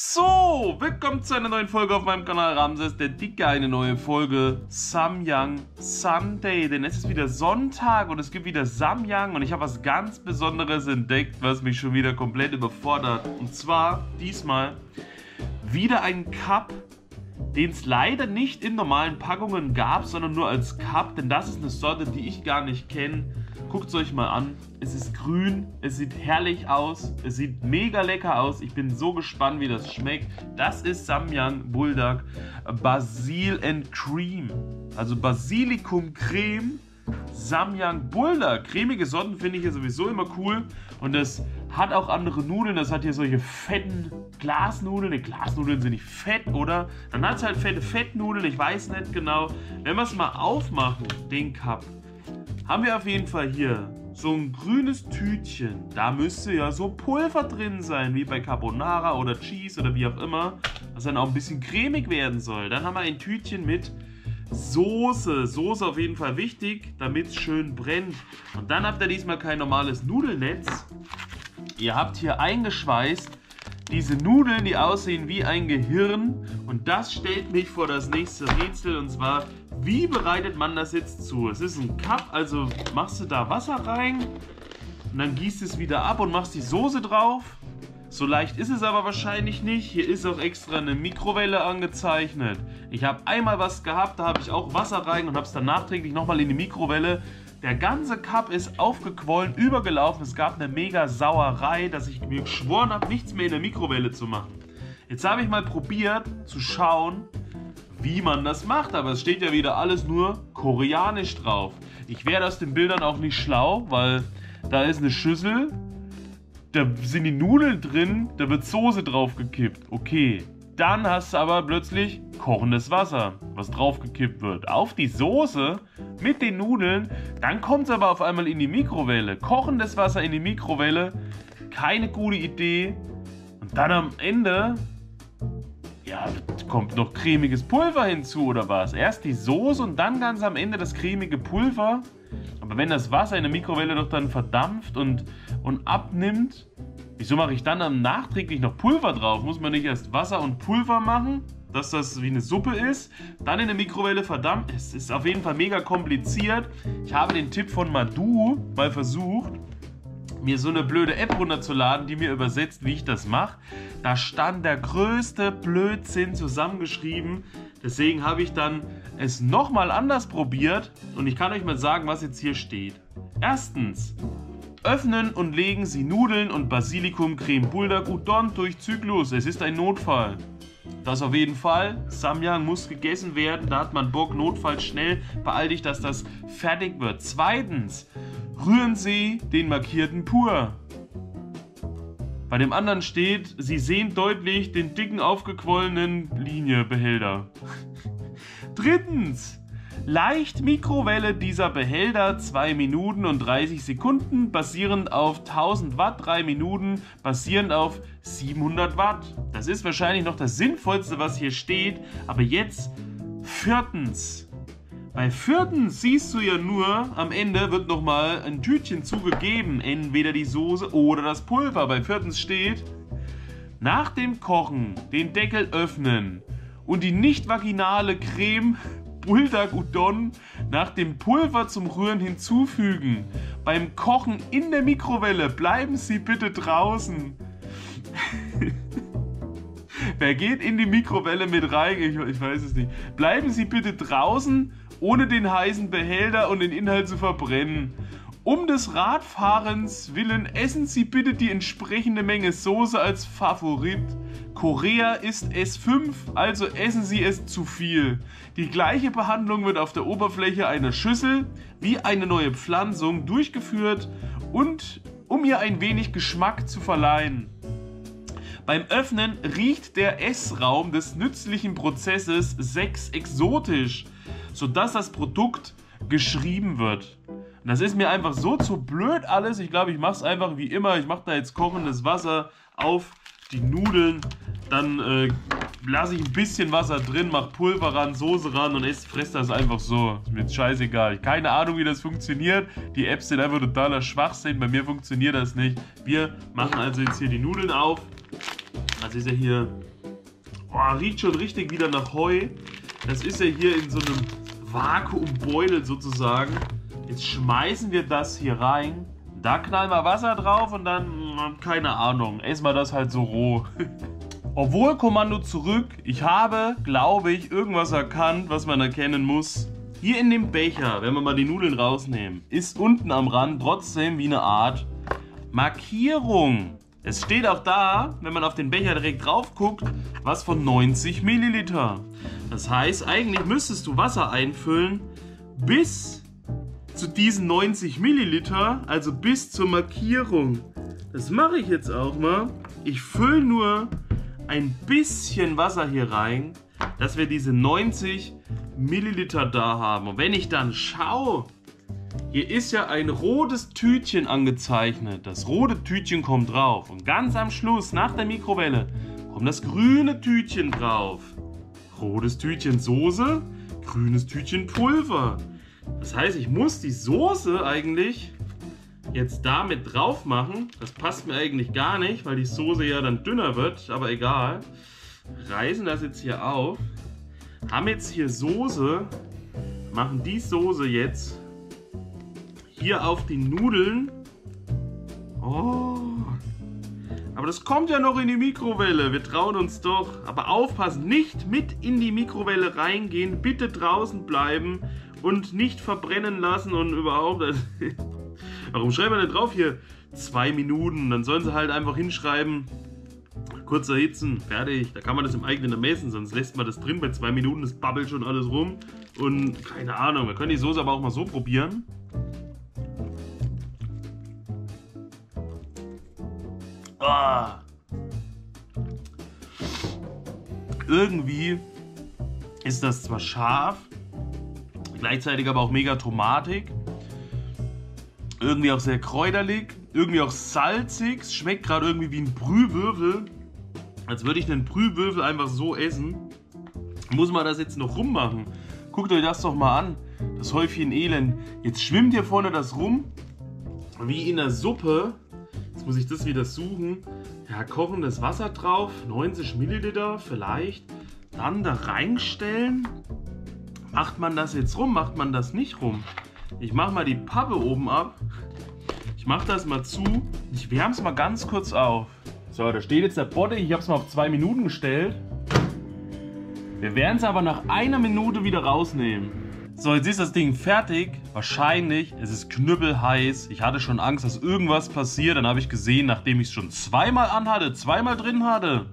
So, willkommen zu einer neuen Folge auf meinem Kanal Ramses Der Dikke, eine neue Folge Samyang Sunday, denn es ist wieder Sonntag und es gibt wieder Samyang und ich habe was ganz Besonderes entdeckt, was mich schon wieder komplett überfordert. Und zwar diesmal wieder einen Cup, den es leider nicht in normalen Packungen gab, sondern nur als Cup, denn das ist eine Sorte, die ich gar nicht kenne. Guckt es euch mal an, es ist grün, es sieht herrlich aus, es sieht mega lecker aus, ich bin so gespannt, wie das schmeckt. Das ist Samyang Buldak Basil and Cream, also Basilikumcreme, Samyang Buldak. Cremige Sorten finde ich ja sowieso immer cool und das hat auch andere Nudeln, das hat hier solche fetten Glasnudeln, die Glasnudeln sind nicht fett, oder? Dann hat es halt fette Fettnudeln, ich weiß nicht genau. Wenn wir es mal aufmachen, den Cup, haben wir auf jeden Fall hier so ein grünes Tütchen. Da müsste ja so Pulver drin sein, wie bei Carbonara oder Cheese oder wie auch immer, was dann auch ein bisschen cremig werden soll. Dann haben wir ein Tütchen mit Soße. Soße auf jeden Fall wichtig, damit es schön brennt. Und dann habt ihr diesmal kein normales Nudelnetz. Ihr habt hier eingeschweißt diese Nudeln, die aussehen wie ein Gehirn. Und das stellt mich vor das nächste Rätsel, und zwar: wie bereitet man das jetzt zu? Es ist ein Cup, also machst du da Wasser rein und dann gießt es wieder ab und machst die Soße drauf. So leicht ist es aber wahrscheinlich nicht. Hier ist auch extra eine Mikrowelle angezeichnet. Ich habe einmal was gehabt, da habe ich auch Wasser rein und habe es dann nachträglich nochmal in die Mikrowelle. Der ganze Cup ist aufgequollen, übergelaufen. Es gab eine mega Sauerei, dass ich mir geschworen habe, nichts mehr in der Mikrowelle zu machen. Jetzt habe ich mal probiert zu schauen, wie man das macht, aber es steht ja wieder alles nur koreanisch drauf. Ich werde aus den Bildern auch nicht schlau, weil da ist eine Schüssel, da sind die Nudeln drin, da wird Soße draufgekippt. Okay, dann hast du aber plötzlich kochendes Wasser, was draufgekippt wird, auf die Soße mit den Nudeln. Dann kommt es aber auf einmal in die Mikrowelle. Kochendes Wasser in die Mikrowelle, keine gute Idee. Und dann am Ende, ja, kommt noch cremiges Pulver hinzu oder was? Erst die Soße und dann ganz am Ende das cremige Pulver. Aber wenn das Wasser in der Mikrowelle doch dann verdampft und abnimmt, wieso mache ich dann nachträglich noch Pulver drauf? Muss man nicht erst Wasser und Pulver machen, dass das wie eine Suppe ist? Dann in der Mikrowelle verdampft. Es ist auf jeden Fall mega kompliziert. Ich habe den Tipp von Madu mal versucht, mir so eine blöde App runterzuladen, die mir übersetzt, wie ich das mache. Da stand der größte Blödsinn zusammengeschrieben. Deswegen habe ich dann es nochmal anders probiert und ich kann euch mal sagen, was jetzt hier steht. Erstens: öffnen und legen Sie Nudeln und Basilikumcreme Buldak Udon durch Zyklus. Es ist ein Notfall. Das auf jeden Fall. Samyang muss gegessen werden. Da hat man Bock. Notfalls schnell. Beeil dich, dass das fertig wird. Zweitens: rühren Sie den markierten pur. Bei dem anderen steht, Sie sehen deutlich den dicken aufgequollenen Liniebehälter. Drittens: leicht Mikrowelle dieser Behälter 2 Minuten und 30 Sekunden, basierend auf 1000 Watt 3 Minuten, basierend auf 700 Watt. Das ist wahrscheinlich noch das Sinnvollste, was hier steht. Aber jetzt viertens. Bei viertens siehst du ja nur, am Ende wird nochmal ein Tütchen zugegeben, entweder die Soße oder das Pulver. Bei viertens steht: nach dem Kochen den Deckel öffnen und die nicht vaginale Creme Buldak Udon nach dem Pulver zum Rühren hinzufügen. Beim Kochen in der Mikrowelle bleiben Sie bitte draußen. Wer geht in die Mikrowelle mit rein? Ich weiß es nicht. Bleiben Sie bitte draußen, ohne den heißen Behälter und den Inhalt zu verbrennen. Um des Radfahrens willen essen Sie bitte die entsprechende Menge Soße als Favorit. Korea ist S5, also essen Sie es zu viel. Die gleiche Behandlung wird auf der Oberfläche einer Schüssel wie eine neue Pflanzung durchgeführt, und um ihr ein wenig Geschmack zu verleihen. Beim Öffnen riecht der Essraum des nützlichen Prozesses Sex exotisch, sodass das Produkt geschrieben wird. Und das ist mir einfach so zu blöd alles. Ich glaube, ich mache es einfach wie immer. Ich mache da jetzt kochendes Wasser auf die Nudeln. Dann lasse ich ein bisschen Wasser drin, mache Pulver ran, Soße ran und fresse das einfach so. Ist mir jetzt scheißegal. Keine Ahnung, wie das funktioniert. Die Apps sind einfach totaler Schwachsinn. Bei mir funktioniert das nicht. Wir machen also jetzt hier die Nudeln auf. Also ist er hier, oh, riecht schon richtig wieder nach Heu. Das ist ja hier in so einem Vakuumbeutel sozusagen. Jetzt schmeißen wir das hier rein. Da knallen wir Wasser drauf und dann, keine Ahnung, essen wir das halt so roh. Obwohl, Kommando zurück, ich habe, glaube ich, irgendwas erkannt, was man erkennen muss. Hier in dem Becher, wenn wir mal die Nudeln rausnehmen, ist unten am Rand trotzdem wie eine Art Markierung. Es steht auch da, wenn man auf den Becher direkt drauf guckt, was von 90 Milliliter. Das heißt, eigentlich müsstest du Wasser einfüllen bis zu diesen 90 Milliliter, also bis zur Markierung. Das mache ich jetzt auch mal. Ich fülle nur ein bisschen Wasser hier rein, dass wir diese 90 Milliliter da haben. Und wenn ich dann schaue, hier ist ja ein rotes Tütchen angezeichnet. Das rote Tütchen kommt drauf. Und ganz am Schluss, nach der Mikrowelle, kommt das grüne Tütchen drauf. Rotes Tütchen Soße, grünes Tütchen Pulver. Das heißt, ich muss die Soße eigentlich jetzt damit drauf machen. Das passt mir eigentlich gar nicht, weil die Soße ja dann dünner wird, aber egal. Reißen das jetzt hier auf. Haben jetzt hier Soße, machen die Soße jetzt hier auf die Nudeln. Oh. Aber das kommt ja noch in die Mikrowelle, wir trauen uns doch. Aber aufpassen, nicht mit in die Mikrowelle reingehen, bitte draußen bleiben und nicht verbrennen lassen und überhaupt. Warum schreiben wir denn drauf hier 2 Minuten? Dann sollen sie halt einfach hinschreiben, kurz erhitzen, fertig. Da kann man das im eigenen ermessen, sonst lässt man das drin bei 2 Minuten, das babbelt schon alles rum. Und keine Ahnung, wir können die Soße aber auch mal so probieren. Ah. Irgendwie ist das zwar scharf, gleichzeitig aber auch mega tomatig, irgendwie auch sehr kräuterlich, irgendwie auch salzig, es schmeckt gerade irgendwie wie ein Brühwürfel, als würde ich einen Brühwürfel einfach so essen. Muss man das jetzt noch rummachen? Guckt euch das doch mal an, das Häufchen Elend. Jetzt schwimmt hier vorne das rum, wie in der Suppe. Jetzt muss ich das wieder suchen. Ja, kochendes Wasser drauf, 90 Milliliter vielleicht. Dann da reinstellen. Macht man das jetzt rum? Macht man das nicht rum? Ich mache mal die Pappe oben ab. Ich mache das mal zu. Ich wärme es mal ganz kurz auf. So, da steht jetzt der Botte. Ich habe es mal auf 2 Minuten gestellt. Wir werden es aber nach 1 Minute wieder rausnehmen. So, jetzt ist das Ding fertig. Wahrscheinlich, es ist knüppelheiß. Ich hatte schon Angst, dass irgendwas passiert. Dann habe ich gesehen, nachdem ich es schon zweimal anhatte, zweimal drin hatte.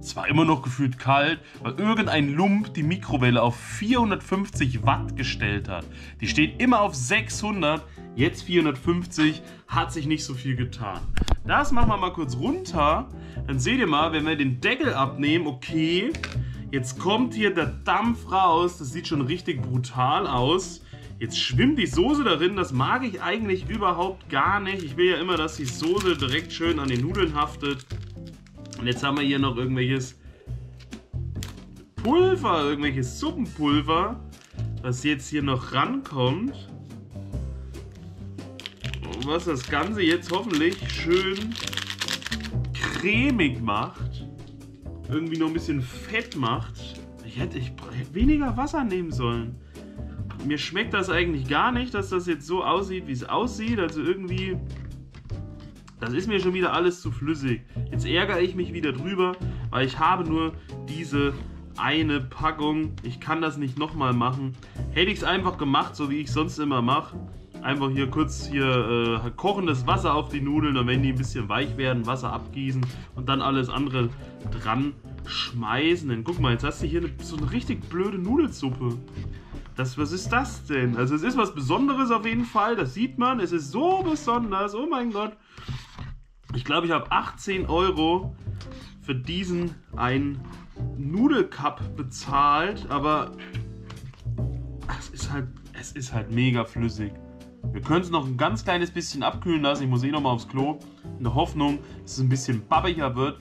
Es war immer noch gefühlt kalt, weil irgendein Lump die Mikrowelle auf 450 Watt gestellt hat. Die steht immer auf 600, jetzt 450, hat sich nicht so viel getan. Das machen wir mal kurz runter. Dann seht ihr mal, wenn wir den Deckel abnehmen, okay. Jetzt kommt hier der Dampf raus, das sieht schon richtig brutal aus. Jetzt schwimmt die Soße darin, das mag ich eigentlich überhaupt gar nicht. Ich will ja immer, dass die Soße direkt schön an den Nudeln haftet. Und jetzt haben wir hier noch irgendwelches Pulver, irgendwelches Suppenpulver, was jetzt hier noch rankommt. Und was das Ganze jetzt hoffentlich schön cremig macht. Irgendwie noch ein bisschen Fett macht. Ich hätte weniger Wasser nehmen sollen. Mir schmeckt das eigentlich gar nicht, dass das jetzt so aussieht, wie es aussieht. Also irgendwie, das ist mir schon wieder alles zu flüssig. Jetzt ärgere ich mich wieder drüber, weil ich habe nur diese eine Packung. Ich kann das nicht nochmal machen. Hätte ich es einfach gemacht, so wie ich es sonst immer mache. Einfach hier kurz kochendes Wasser auf die Nudeln, und wenn die ein bisschen weich werden, Wasser abgießen und dann alles andere dran schmeißen. Denn guck mal, jetzt hast du hier so eine richtig blöde Nudelsuppe. Was ist das denn? Also es ist was Besonderes auf jeden Fall, das sieht man. Es ist so besonders, oh mein Gott. Ich glaube, ich habe 18 Euro für diesen einen Nudelcup bezahlt, aber es ist halt mega flüssig. Wir können es noch ein ganz kleines bisschen abkühlen lassen. Ich muss eh nochmal aufs Klo. In der Hoffnung, dass es ein bisschen babbiger wird,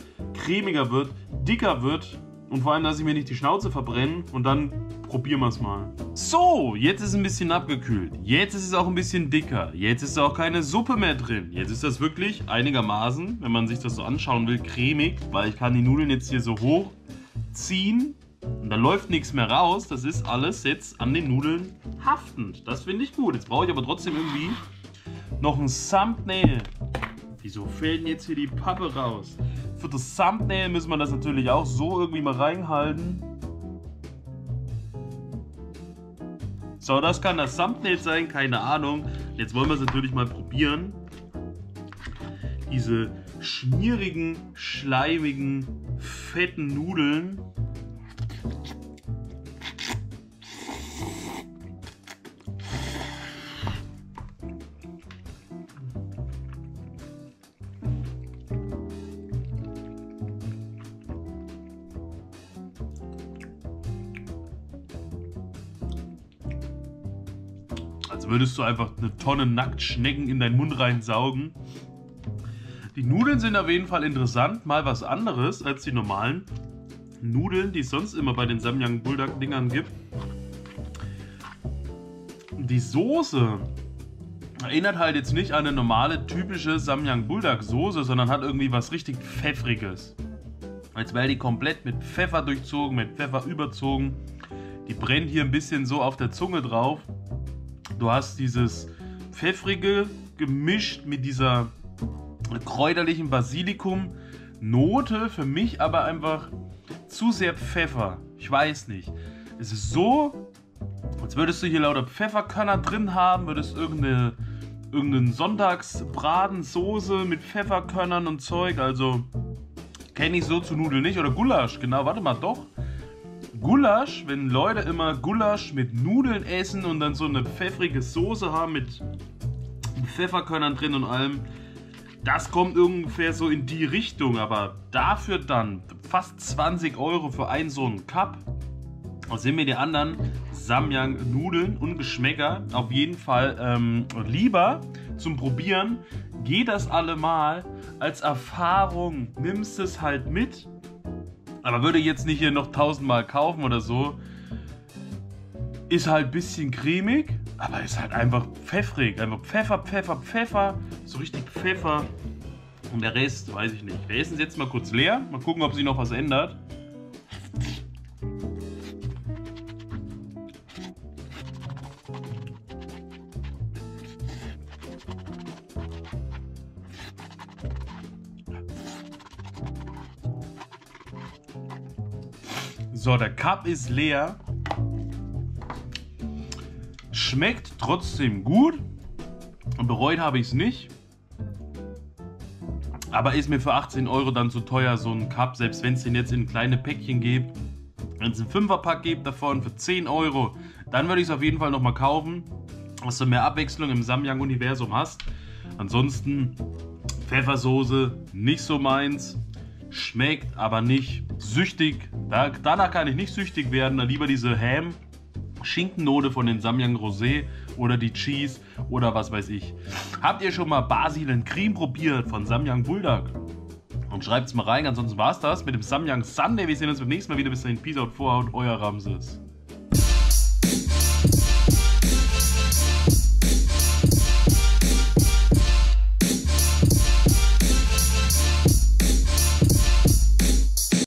cremiger wird, dicker wird. Und vor allem lasse ich mir nicht die Schnauze verbrennen und dann probieren wir es mal. So, jetzt ist es ein bisschen abgekühlt. Jetzt ist es auch ein bisschen dicker. Jetzt ist auch keine Suppe mehr drin. Jetzt ist das wirklich einigermaßen, wenn man sich das so anschauen will, cremig. Weil ich kann die Nudeln jetzt hier so hochziehen. Und da läuft nichts mehr raus. Das ist alles jetzt an den Nudeln haftend. Das finde ich gut. Jetzt brauche ich aber trotzdem irgendwie noch ein Thumbnail. Wieso fällt denn jetzt hier die Pappe raus? Für das Thumbnail müssen wir das natürlich auch so irgendwie mal reinhalten. So, das kann das Thumbnail sein, keine Ahnung. Jetzt wollen wir es natürlich mal probieren. Diese schmierigen, schleimigen, fetten Nudeln. Als würdest du einfach eine Tonne Nacktschnecken in deinen Mund reinsaugen. Die Nudeln sind auf jeden Fall interessant, mal was anderes als die normalen Nudeln, die es sonst immer bei den Samyang Buldak Dingern gibt. Die Soße erinnert halt jetzt nicht an eine normale, typische Samyang Buldak Soße, sondern hat irgendwie was richtig Pfeffriges. Als wäre die komplett mit Pfeffer durchzogen, mit Pfeffer überzogen. Die brennt hier ein bisschen so auf der Zunge drauf. Du hast dieses Pfeffrige gemischt mit dieser kräuterlichen Basilikum-Note. Für mich aber einfach zu sehr Pfeffer. Ich weiß nicht. Es ist so, als würdest du hier lauter Pfefferkörner drin haben, würdest irgendeinen Sonntagsbratensoße mit Pfefferkörnern und Zeug. Also kenne ich so zu Nudeln nicht. Oder Gulasch, genau, warte mal, doch. Gulasch, wenn Leute immer Gulasch mit Nudeln essen und dann so eine pfeffrige Soße haben mit Pfefferkörnern drin und allem, das kommt ungefähr so in die Richtung, aber dafür dann fast 20 € für einen so einen Cup. Da sind mir die anderen Samyang Nudeln und Geschmäcker auf jeden Fall lieber zum Probieren. Geht das allemal als Erfahrung, nimmst es halt mit. Aber würde ich jetzt nicht hier noch 1000-mal kaufen oder so. Ist halt ein bisschen cremig, aber ist halt einfach pfeffrig. Einfach Pfeffer, Pfeffer, Pfeffer. So richtig Pfeffer. Und der Rest, weiß ich nicht. Wir essen es jetzt mal kurz leer. Mal gucken, ob sich noch was ändert. So, der Cup ist leer. Schmeckt trotzdem gut. Und bereut habe ich es nicht. Aber ist mir für 18 € dann zu teuer, so ein Cup. Selbst wenn es den jetzt in kleine Päckchen gibt. Wenn es einen 5er-Pack gibt davon für 10 €. Dann würde ich es auf jeden Fall nochmal kaufen. Dass du mehr Abwechslung im Samyang-Universum hast. Ansonsten Pfeffersoße nicht so meins. Schmeckt aber nicht süchtig. Danach kann ich nicht süchtig werden. Dann lieber diese Ham-Schinkennote von den Samyang Rosé oder die Cheese oder was weiß ich. Habt ihr schon mal Basil and Cream probiert von Samyang Buldak? Und schreibt es mal rein. Ansonsten war es das mit dem Samyang Sunday. Wir sehen uns beim nächsten Mal wieder. Bis dahin. Peace out, vorhaut, euer Ramses.